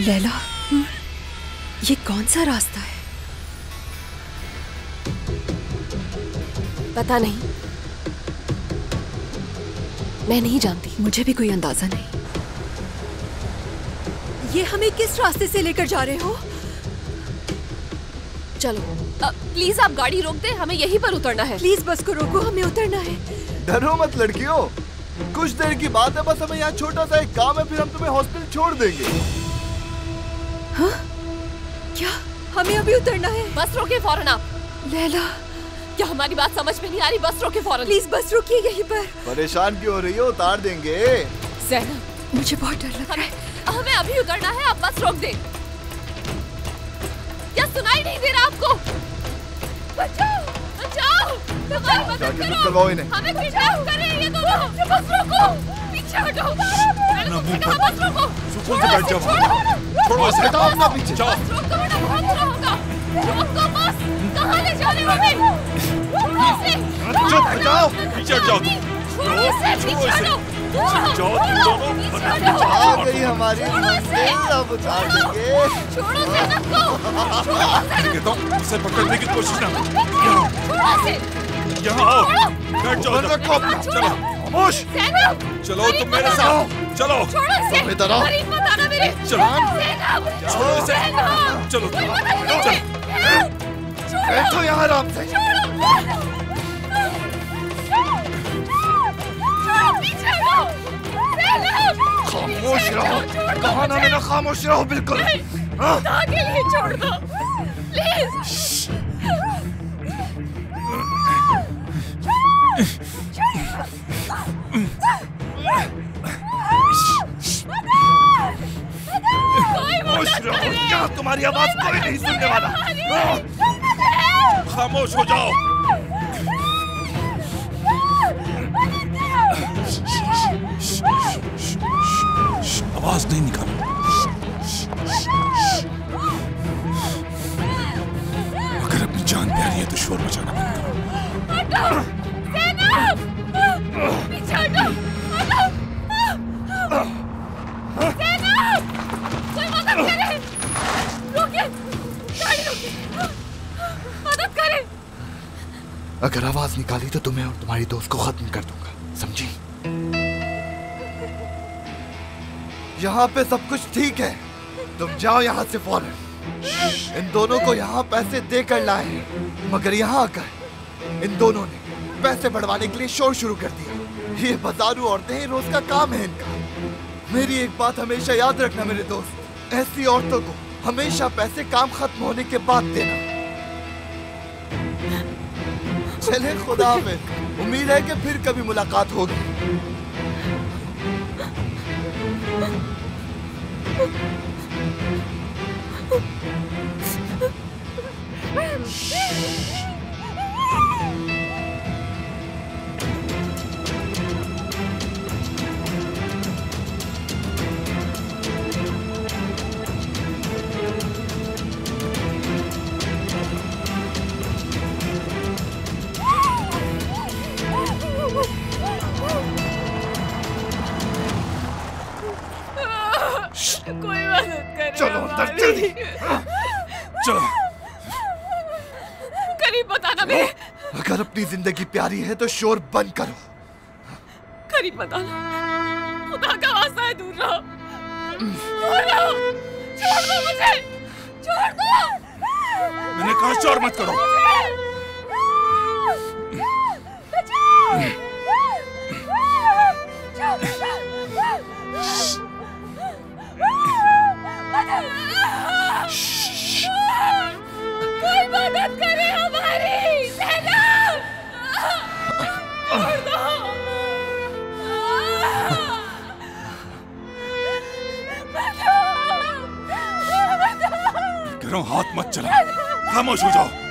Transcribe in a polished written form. लैला, ये कौन सा रास्ता है? पता नहीं, मैं नहीं जानती। मुझे भी कोई अंदाजा नहीं। ये हमें किस रास्ते से लेकर जा रहे हो? चलो प्लीज आप गाड़ी रोक दे, हमें यहीं पर उतरना है। प्लीज बस को रोको, हमें उतरना है। डरो मत लड़कियों, कुछ देर की बात है बस। हमें यहाँ छोटा सा एक काम है, फिर हम तुम्हें हॉस्पिटल छोड़ देंगे। हाँ? क्या हमें अभी उतरना है? बस रोके फौरन आप। लैला, क्या हमारी बात समझ में नहीं आ रही? बस रोके फौरन। प्लीज बस रोकिए यहीं पर। परेशान क्यों हो रही हो, उतार देंगे। ज़ैनब, मुझे बहुत डर लग रहा है। हमें अभी उतरना है, आप बस रोक दे। क्या सुनाई नहीं दे रहा आपको? बचाओ, बचाओ, तुम्हारी मदद करो, हमें बचाओ करें। ये दोनों बस रोको, पीछे हटो। बस रोको, छोड़ो, हटाओ ना पीछे। बस रोको, बड़ा बहुत होगा। रोको बस, कहाँ ले जा रहे हो हमें? हटाओ, पीछे हटाओ, छोड़ो इसे। गई हमारी इसे पकड़ने की कोशिश ना। यहाँ आओ, चलो तुम मेरे साथ। चलो चलो बैठो यहाँ आराम से। खामोश रहो, कहा ना मैंने खामोश रहो बिल्कुल। के लिए छोड़ दो प्लीज। खामोश रहो, क्या तुम्हारी आवाज कोई नहीं सुनने वाला। खामोश हो जाओ। आवाज नहीं निकाल। अगर अपनी जान प्यारी है तो शोर मचाना बंद करो। कोई मदद करे, रोकिए, गाड़ी रोकिए, मदद करे। अगर आवाज निकाली तो तुम्हें और तुम्हारी दोस्त को खत्म कर दूंगा, समझी? यहाँ पे सब कुछ ठीक है, तुम जाओ यहाँ से फौरन। इन दोनों को यहाँ पैसे देकर लाए, मगर यहाँ आकर इन दोनों ने पैसे बढ़वाने के लिए शोर शुरू कर दिया। ये बाजारू औरतें, रोज का काम है इनका। मेरी एक बात हमेशा याद रखना मेरे दोस्त, ऐसी औरतों को हमेशा पैसे काम खत्म होने के बाद देना। चले खुदा में, उम्मीद है कि फिर कभी मुलाकात होगी। जिंदगी प्यारी है तो शोर बंद करो। करीब बताना, खुदा का वास्ता है, दूर रहो। छोड़ दो मुझे, छोड़ दो। मैंने कहा शोर मत करो। कोई मदद करे हमारी। हाथ मत चला, खामोश हो जाओ।